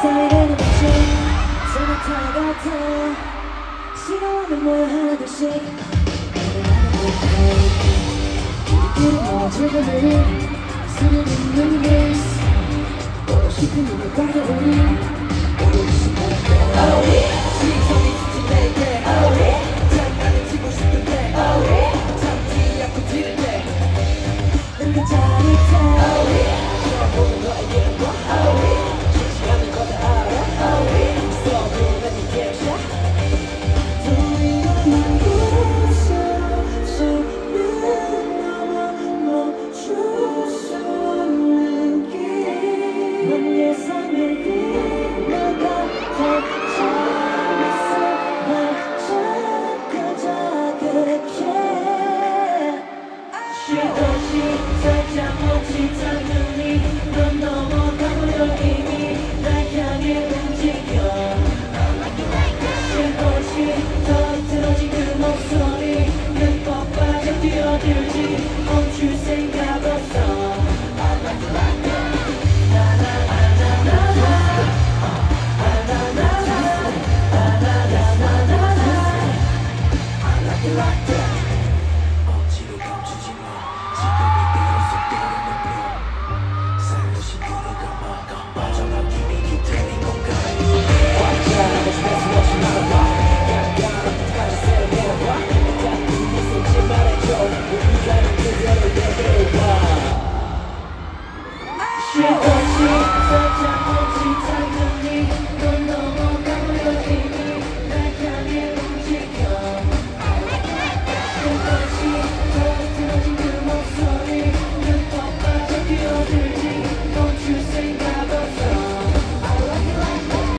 쌓이는 빛이 소나타 같아. 싫어하는 모양 하나둘씩 우리끼리 즐거움을 쓰는 눈빛 보고 싶은 눈을 가져오니 예상을 빗나가